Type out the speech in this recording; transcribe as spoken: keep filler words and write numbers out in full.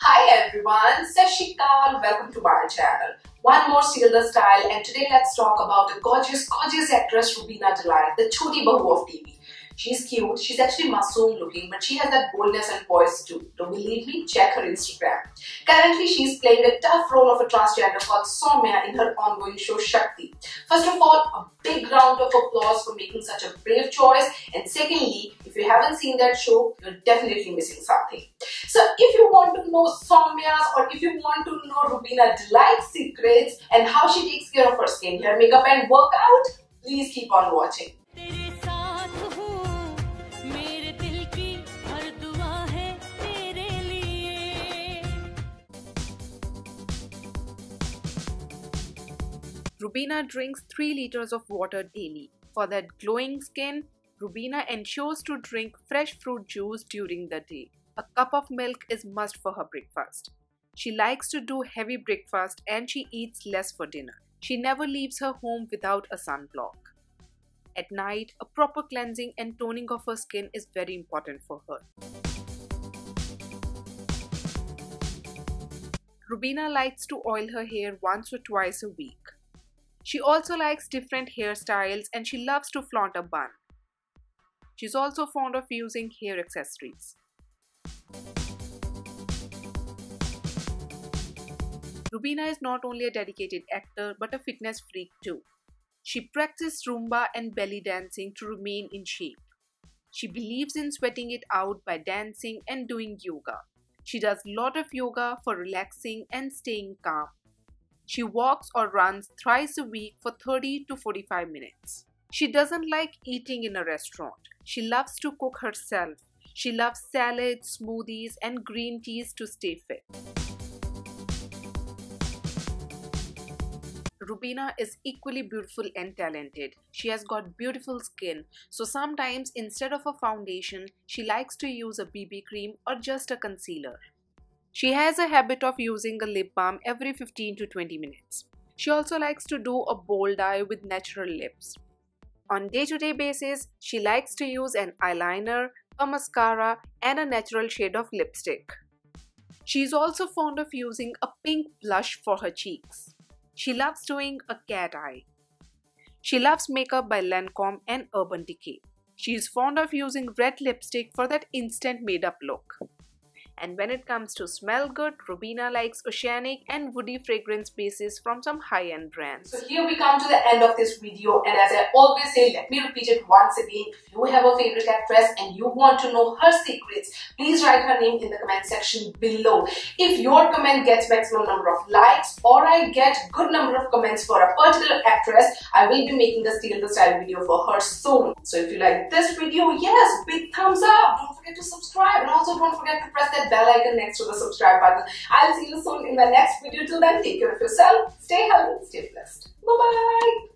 Hi everyone, Sat Shri Akal, welcome to my channel. One more Steal the Style, and today let's talk about the gorgeous, gorgeous actress Rubina Dilaik, the choti bahu of T V. She's cute, she's actually masoom looking, but she has that boldness and poise too. Don't believe me? Check her Instagram. Currently, she's playing a tough role of a transgender called Soumya in her ongoing show Shakti. First of all, a big round of applause for making such a brave choice, and secondly, if you haven't seen that show, you're definitely missing something. So if you want to know Soumya's or if you want to know Rubina Dilaik's secrets and how she takes care of her skin, her makeup and workout, please keep on watching. Rubina drinks three liters of water daily. For that glowing skin, Rubina ensures to drink fresh fruit juice during the day. A cup of milk is must for her breakfast. She likes to do heavy breakfast and she eats less for dinner. She never leaves her home without a sunblock. At night, a proper cleansing and toning of her skin is very important for her. Rubina likes to oil her hair once or twice a week. She also likes different hairstyles and she loves to flaunt a bun. She's also fond of using hair accessories. Rubina is not only a dedicated actor but a fitness freak too. She practices Zumba and belly dancing to remain in shape. She believes in sweating it out by dancing and doing yoga. She does a lot of yoga for relaxing and staying calm. She walks or runs thrice a week for thirty to forty-five minutes. She doesn't like eating in a restaurant. She loves to cook herself. She loves salads, smoothies, and green teas to stay fit. Rubina is equally beautiful and talented. She has got beautiful skin, so sometimes instead of a foundation, she likes to use a B B cream or just a concealer. She has a habit of using a lip balm every fifteen to twenty minutes. She also likes to do a bold eye with natural lips. On day-to-day basis, she likes to use an eyeliner, a mascara, and a natural shade of lipstick. She is also fond of using a pink blush for her cheeks. She loves doing a cat eye. She loves makeup by Lancome and Urban Decay. She is fond of using red lipstick for that instant made-up look. And when it comes to smell good, Rubina likes oceanic and woody fragrance bases from some high-end brands. So here we come to the end of this video, and as I always say, let me repeat it once again. If you have a favorite actress and you want to know her secrets, please write her name in the comment section below. If your comment gets maximum number of likes or I get good number of comments for a particular actress, I will be making a Steal the Style video for her soon. So if you like this video, yes, big thumbs up. Don't forget to subscribe and also don't forget to press that bell icon next to the subscribe button. I'll see you soon in my next video. Till then, take care of yourself, stay healthy, stay blessed. Bye bye.